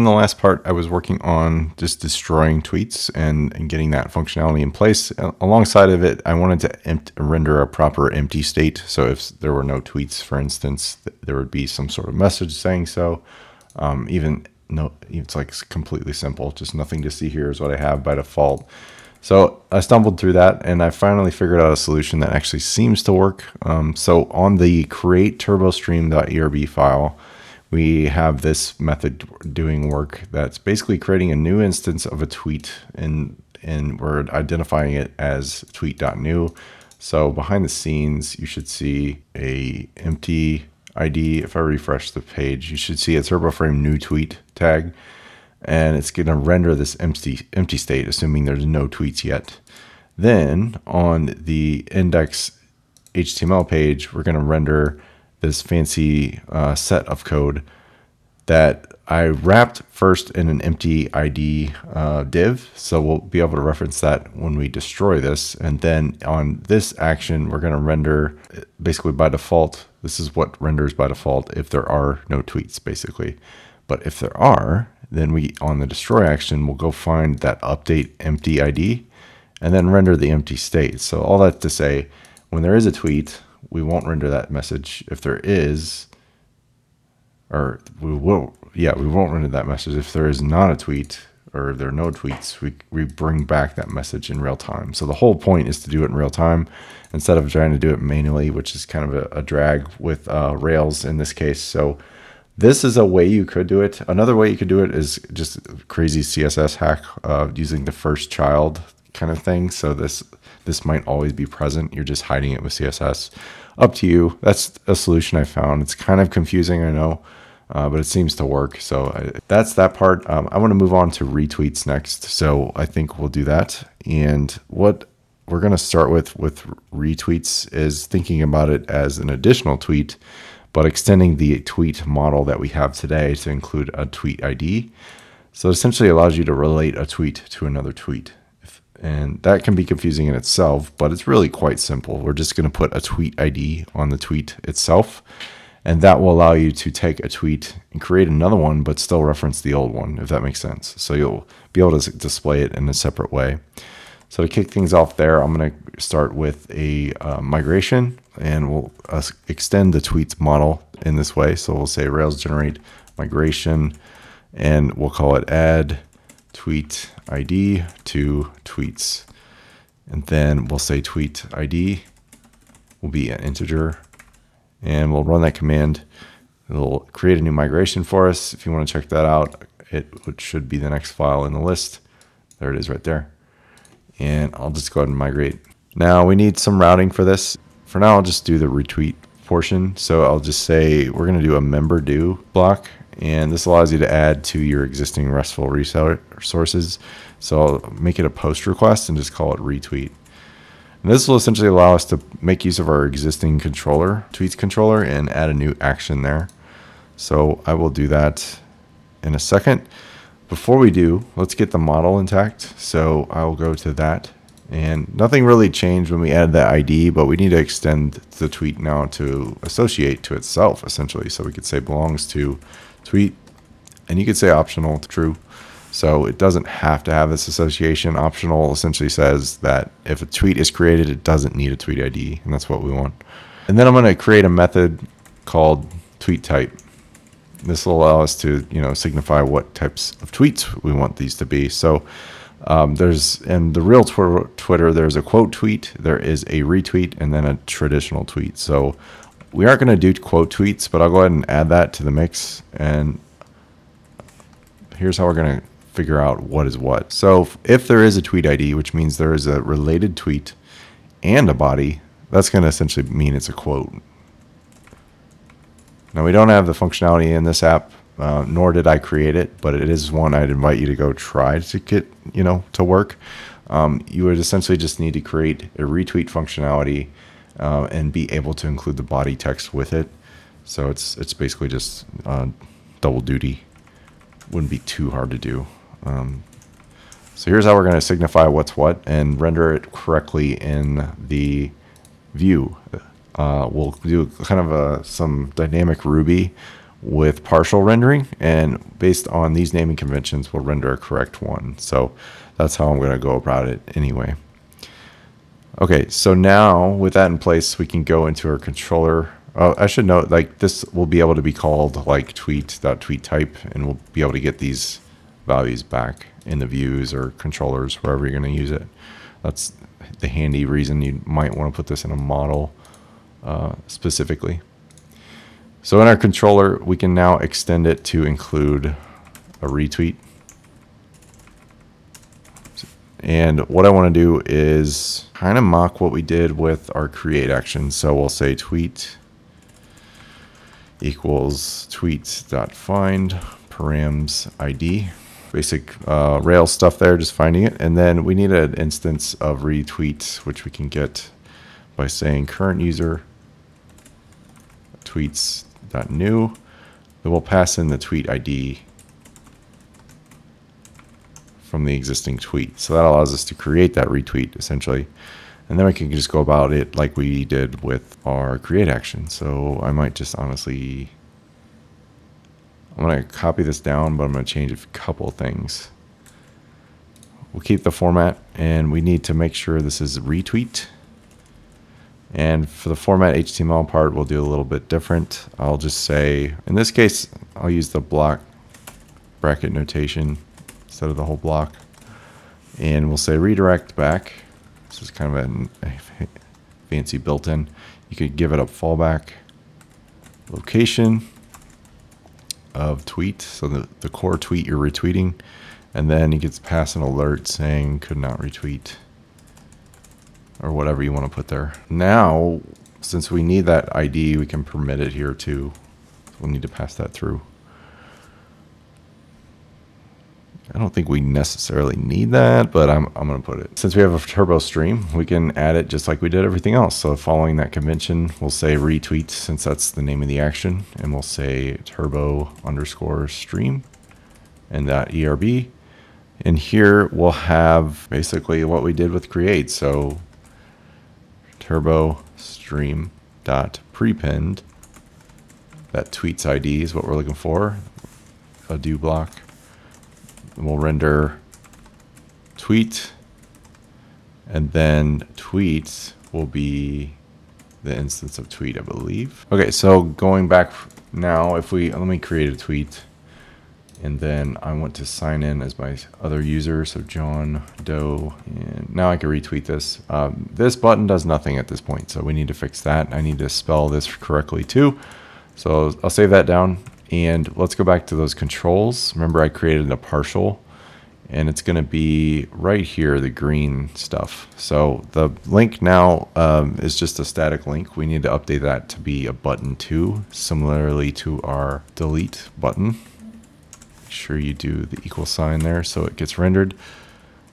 In the last part, I was working on just destroying tweets and getting that functionality in place. Alongside of it, I wanted to render a proper empty state. So if there were no tweets, for instance, there would be some sort of message saying so. It's like completely simple, just nothing to see here is what I have by default. So I stumbled through that and I finally figured out a solution that actually seems to work. So on the create turbostream.erb file, we have this method doing work that's basically creating a new instance of a tweet, and we're identifying it as tweet.new. So behind the scenes, you should see a empty ID. If I refresh the page, you should see a TurboFrame new tweet tag, and it's gonna render this empty state, assuming there's no tweets yet. Then on the index HTML page, we're gonna render this fancy set of code that I wrapped first in an empty ID div. So we'll be able to reference that when we destroy this. And then on this action, we're gonna render basically by default. This is what renders by default if there are no tweets basically. But if there are, then we on the destroy action, we'll go find that update empty ID and then render the empty state. So all that to say, when there is a tweet, we won't render that message. If there is, or we will, yeah, we won't render that message. If there is not a tweet, or there are no tweets, we bring back that message in real time. So the whole point is to do it in real time instead of trying to do it manually, which is kind of a drag with Rails in this case. So this is a way you could do it. Another way you could do it is just a crazy CSS hack using the first child kind of thing. So this might always be present. You're just hiding it with CSS. Up to you. That's a solution I found. It's kind of confusing, I know, but it seems to work. So that's that part. I want to move on to retweets next. So I think we'll do that. And what we're going to start with retweets is thinking about it as an additional tweet, but extending the tweet model that we have today to include a tweet ID. So it essentially allows you to relate a tweet to another tweet. And that can be confusing in itself, but it's really quite simple. We're just going to put a tweet ID on the tweet itself, and that will allow you to take a tweet and create another one, but still reference the old one, if that makes sense. So you'll be able to display it in a separate way. So to kick things off there, I'm going to start with a migration, and we'll extend the tweets model in this way. So we'll say Rails generate migration, and we'll call it add tweet ID to tweets, and then we'll say tweet ID will be an integer, and we'll run that command. It'll create a new migration for us. If you want to check that out, it should be the next file in the list. There it is right there, and I'll just go ahead and migrate. Now we need some routing for this. For now, I'll just do the retweet portion. So I'll just say we're going to do a member do block, and this allows you to add to your existing RESTful resources. So I'll make it a post request and just call it retweet. And this will essentially allow us to make use of our existing controller, tweets controller, and add a new action there. So I will do that in a second. Before we do, let's get the model intact. So I'll go to that, and nothing really changed when we added that ID, but we need to extend the tweet now to associate to itself essentially. So we could say belongs to tweet, and you could say optional to true. So it doesn't have to have this association. Optional essentially says that if a tweet is created, it doesn't need a tweet ID, and that's what we want. And then I'm going to create a method called tweet type. This will allow us to, you know, signify what types of tweets we want these to be. So there's, in the real Twitter, there's a quote tweet, there is a retweet, and then a traditional tweet. So we aren't going to do quote tweets, but I'll go ahead and add that to the mix. And here's how we're going to figure out what is what. So if there is a tweet ID, which means there is a related tweet and a body, that's going to essentially mean it's a quote. Now, we don't have the functionality in this app, nor did I create it, but it is one I'd invite you to go try to get, you know, to work. You would essentially just need to create a retweet functionality and be able to include the body text with it. So it's basically just double duty. Wouldn't be too hard to do. So here's how we're going to signify what's what and render it correctly in the view. We'll do kind of some dynamic Ruby with partial rendering, and based on these naming conventions, we'll render a correct one. So that's how I'm going to go about it anyway. Okay, so now with that in place, we can go into our controller. Oh, I should note, like, this will be able to be called like tweet.tweetType, and we'll be able to get these values back in the views or controllers, wherever you're going to use it. That's the handy reason you might want to put this in a model specifically. So in our controller, we can now extend it to include a retweet. And what I want to do is kind of mock what we did with our create action. So we'll say tweet equals tweet.find params ID. Basic Rails stuff there, just finding it. And then we need an instance of retweet, which we can get by saying current user tweets.new. Then we'll pass in the tweet ID from the existing tweet. So that allows us to create that retweet essentially. And then we can just go about it like we did with our create action. So I might just honestly, I'm going to copy this down, but I'm going to change a couple things. We'll keep the format, and we need to make sure this is retweet. And for the format HTML part, we'll do a little bit different. I'll just say, in this case, I'll use the block bracket notation instead of the whole block, and we'll say redirect back. This is kind of a fancy built-in. You could give it a fallback location of tweet, so the core tweet you're retweeting, and then it gets passed an alert saying could not retweet, or whatever you want to put there. Now, since we need that ID, we can permit it here too. We'll need to pass that through. I don't think we necessarily need that, but I'm going to put it. Since we have a TurboStream, we can add it just like we did everything else. So following that convention, we'll say retweet, since that's the name of the action, and we'll say turbo_stream and that ERB. And here we'll have basically what we did with create. So TurboStream.prepend, that tweets ID is what we're looking for, a do block. And we'll render tweet, and then tweets will be the instance of tweet, I believe. Okay, so going back now, if we, let me create a tweet, and then I want to sign in as my other user, so John Doe, and now I can retweet this. This button does nothing at this point, so we need to fix that. I need to spell this correctly too, so I'll save that down. And let's go back to those controls. Remember, I created a partial, and it's going to be right here, the green stuff. So the link now is just a static link. We need to update that to be a button too, similarly to our delete button. Make sure you do the equal sign there so it gets rendered.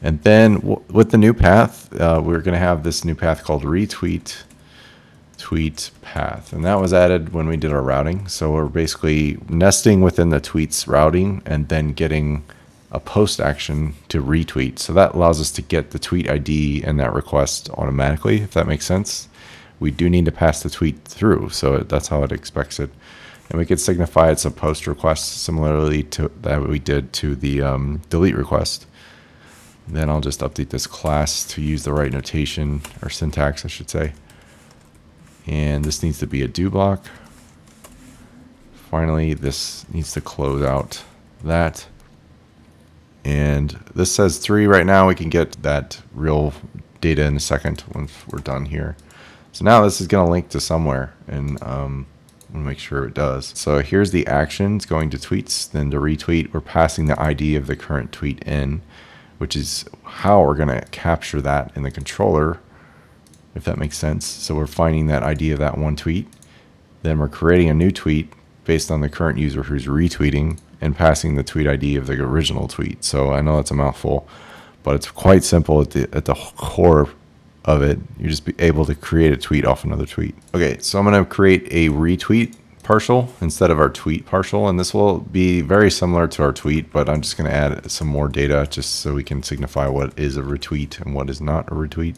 And then with the new path, we're going to have this new path called retweet tweet path, and that was added when we did our routing. So we're basically nesting within the tweets routing and then getting a post action to retweet. So that allows us to get the tweet ID and that request automatically, if that makes sense. We do need to pass the tweet through, so that's how it expects it. And we could signify it's a post request, similarly to that we did to the delete request. Then I'll just update this class to use the right notation, or syntax I should say. And this needs to be a do block. Finally, this needs to close out that. And this says 3 right now. We can get that real data in a second once we're done here. So now this is going to link to somewhere, and I'm going to make sure it does. So here's the actions going to tweets, then to retweet. We're passing the ID of the current tweet in, which is how we're going to capture that in the controller, if that makes sense. So we're finding that ID of that one tweet, then we're creating a new tweet based on the current user who's retweeting and passing the tweet ID of the original tweet. So I know that's a mouthful, but it's quite simple at the core of it. You're just able to create a tweet off another tweet. Okay, so I'm going to create a retweet partial instead of our tweet partial, and this will be very similar to our tweet, but I'm just going to add some more data just so we can signify what is a retweet and what is not a retweet.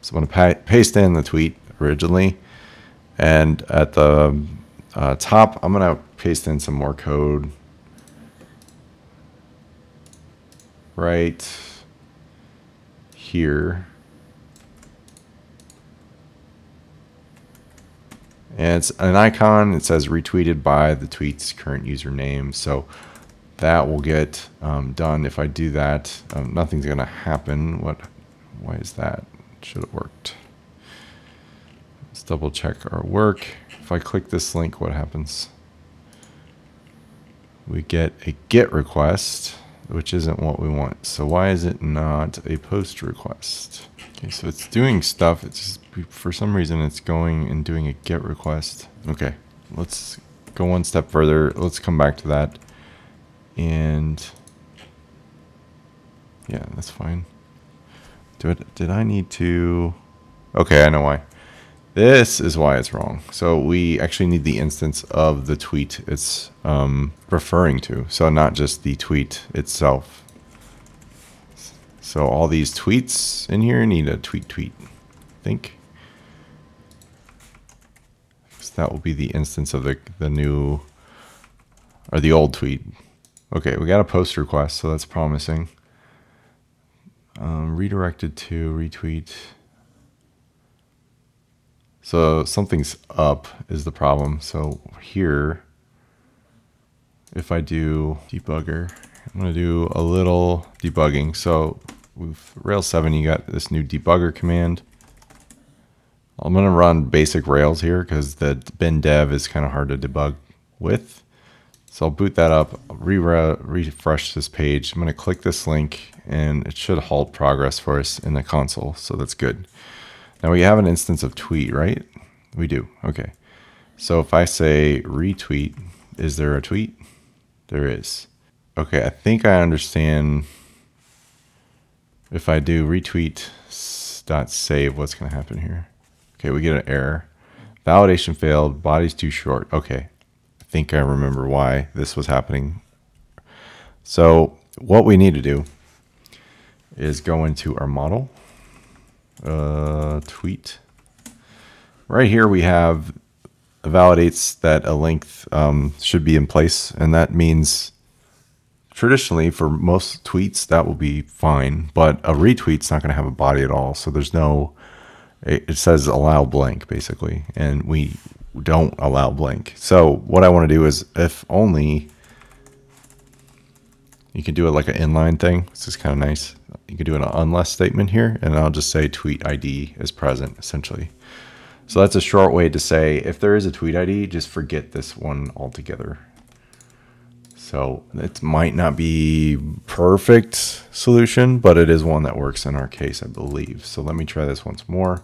So I'm going to paste in the tweet originally, and at the top, I'm going to paste in some more code. Right here. And it's an icon. It says retweeted by the tweet's current username. So that will get done. If I do that, nothing's going to happen. What? Why is that? Should have worked. Let's double check our work. If I click this link, what happens? We get a GET request, which isn't what we want. So why is it not a POST request? Okay, so it's doing stuff. It's just, for some reason, it's going and doing a GET request. Okay, let's go one step further. Let's come back to that. And yeah, that's fine. Did I need to? Okay, I know why. This is why it's wrong. So we actually need the instance of the tweet it's referring to. So not just the tweet itself. So all these tweets in here need a tweet, I think. So that will be the instance of the new, or the old tweet. Okay, we got a post request, so that's promising. Redirected to retweet. So something's up is the problem. So here, if I do debugger, I'm going to do a little debugging. So with Rails 7, you got this new debugger command. I'm going to run basic Rails here because the bin dev is kind of hard to debug with. So I'll boot that up, refresh this page. I'm going to click this link and it should halt progress for us in the console. So that's good. Now we have an instance of tweet, right? We do. Okay. So if I say retweet, is there a tweet? There is. Okay. I think I understand. If I do retweet.save, what's going to happen here? Okay. We get an error. Validation failed. Body's too short. Okay. I think I remember why this was happening. So what we need to do is go into our model, tweet. Right here we have validates that a length should be in place, and that means traditionally for most tweets that will be fine, but a retweet's not going to have a body at all. So there's no, it says allow blank basically, and we don't allow blank. So what I want to do is if only, you can do it like an inline thing. This is kind of nice. You can do an unless statement here, and I'll just say tweet ID is present essentially. So that's a short way to say if there is a tweet ID, just forget this one altogether. So it might not be perfect solution, but it is one that works in our case, I believe. So let me try this once more.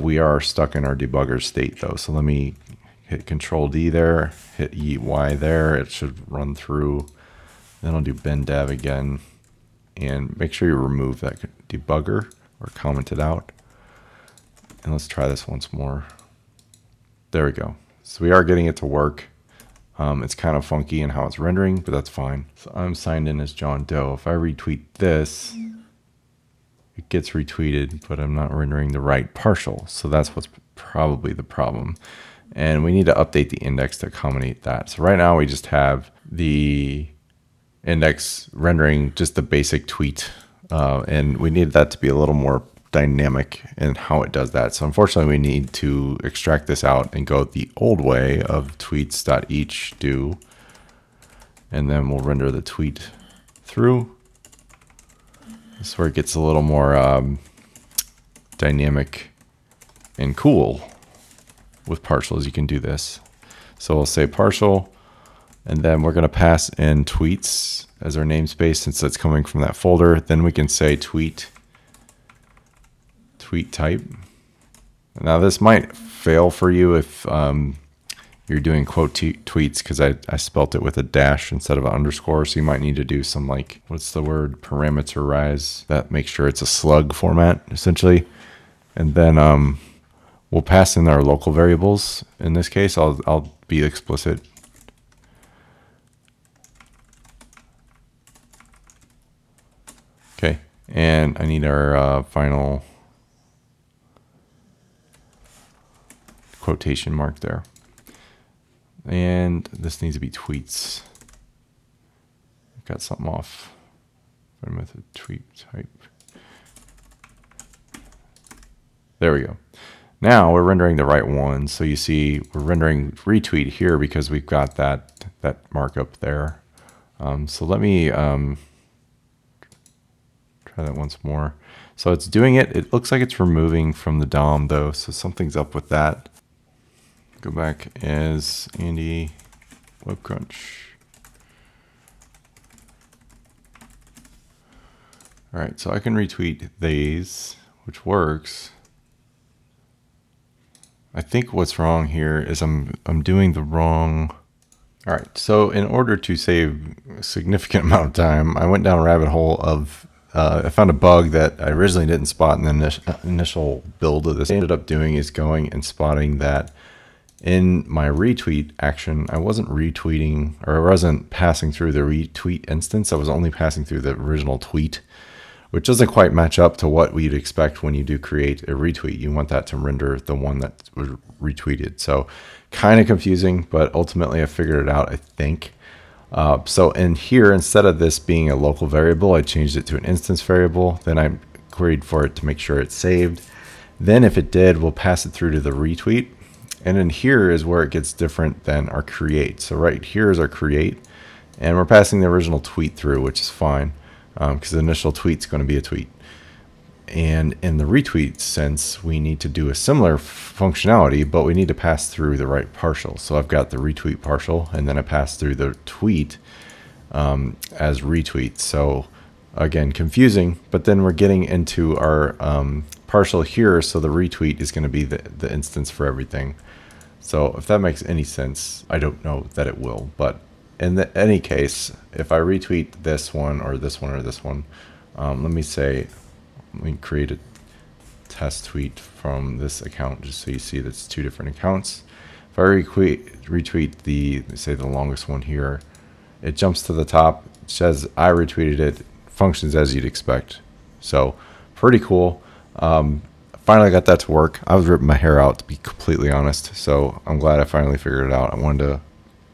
We are stuck in our debugger state though. So let me hit Control D there, hit Y there. It should run through. Then I'll do bin dev again and make sure you remove that debugger or comment it out. And let's try this once more. There we go. So we are getting it to work. It's kind of funky in how it's rendering, but that's fine. So I'm signed in as John Doe. If I retweet this, it gets retweeted, but I'm not rendering the right partial. So that's what's probably the problem. And we need to update the index to accommodate that. So right now we just have the index rendering just the basic tweet. And we need that to be a little more dynamic in how it does that. So unfortunately we need to extract this out and go the old way of tweets.each do, and then we'll render the tweet through. This is where it gets a little more dynamic and cool with partials. You can do this. So we'll say partial, and then we're going to pass in tweets as our namespace since that's coming from that folder. Then we can say tweet type. Now this might fail for you if you're doing quote tweets because I spelt it with a dash instead of an underscore. So you might need to do some, like, what's the word? Parameterize that, make sure it's a slug format essentially. And then we'll pass in our local variables. In this case, I'll be explicit. Okay. And I need our final quotation mark there. And this needs to be tweets. Got something off. Method tweet type. There we go. Now we're rendering the right one. So you see we're rendering retweet here because we've got that markup there. So let me try that once more. So it's doing it. It looks like it's removing from the DOM though. So something's up with that. Go back as Andy WebCrunch. All right, so I can retweet these, which works. I think what's wrong here is I'm doing the wrong. All right, so in order to save a significant amount of time, I went down a rabbit hole of, I found a bug that I originally didn't spot in the initial build of this. What I ended up doing is going and spotting that in my retweet action, I wasn't retweeting, or I wasn't passing through the retweet instance. I was only passing through the original tweet, which doesn't quite match up to what we'd expect when you do create a retweet. You want that to render the one that was retweeted. So kind of confusing, but ultimately I figured it out, I think. So in here, instead of this being a local variable, I changed it to an instance variable. Then I queried for it to make sure it's saved. Then if it did, we'll pass it through to the retweet. And in here is where it gets different than our create. So right here is our create, and we're passing the original tweet through, which is fine, because the initial tweet's going to be a tweet. And in the retweet sense, we need to do a similar functionality, but we need to pass through the right partial. So I've got the retweet partial, and then I pass through the tweet as retweet. So again, confusing, but then we're getting into our partial here. So the retweet is going to be the instance for everything. So if that makes any sense, I don't know that it will, but in any case, if I retweet this one or this one or this one, let me create a test tweet from this account just so you see that's two different accounts. If I retweet the, say, the longest one here, it jumps to the top, says I retweeted it, functions as you'd expect. So pretty cool. Finally got that to work. I was ripping my hair out, to be completely honest, so I'm glad I finally figured it out. I wanted to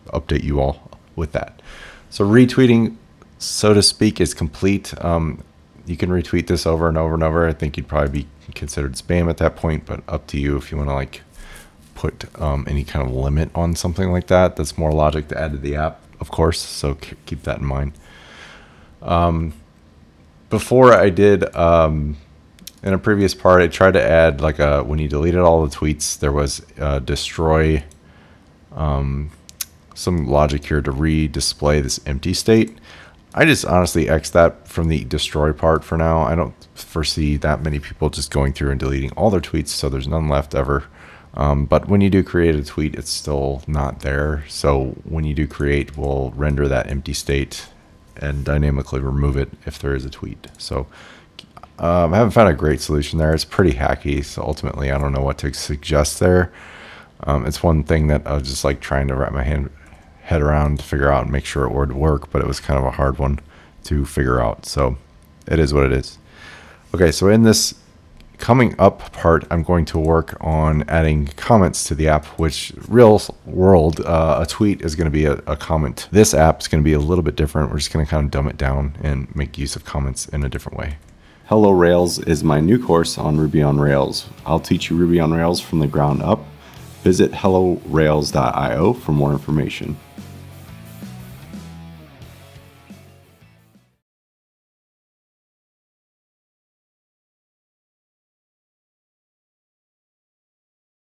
update you all with that. So retweeting, so to speak, is complete. You can retweet this over and over and over. I think you'd probably be considered spam at that point, but up to you if you want to like put any kind of limit on something like that. That's more logic to add to the app, of course, so keep that in mind. Before I did, in a previous part, I tried to add like a, when you deleted all the tweets, there was destroy, some logic here to re-display this empty state. I just honestly X that from the destroy part for now. I don't foresee that many people just going through and deleting all their tweets, so there's none left ever. But when you do create a tweet, it's still not there. So when you do create, we'll render that empty state and dynamically remove it if there is a tweet. So I haven't found a great solution there. It's pretty hacky, so ultimately I don't know what to suggest there. It's one thing that I was just like trying to wrap my head around to figure out and make sure it would work, but it was kind of a hard one to figure out. So it is what it is. Okay, so in this coming up part, I'm going to work on adding comments to the app, which real world, a tweet is going to be a comment. This app is going to be a little bit different. We're just going to kind of dumb it down and make use of comments in a different way. Hello Rails is my new course on Ruby on Rails. I'll teach you Ruby on Rails from the ground up. Visit hellorails.io for more information.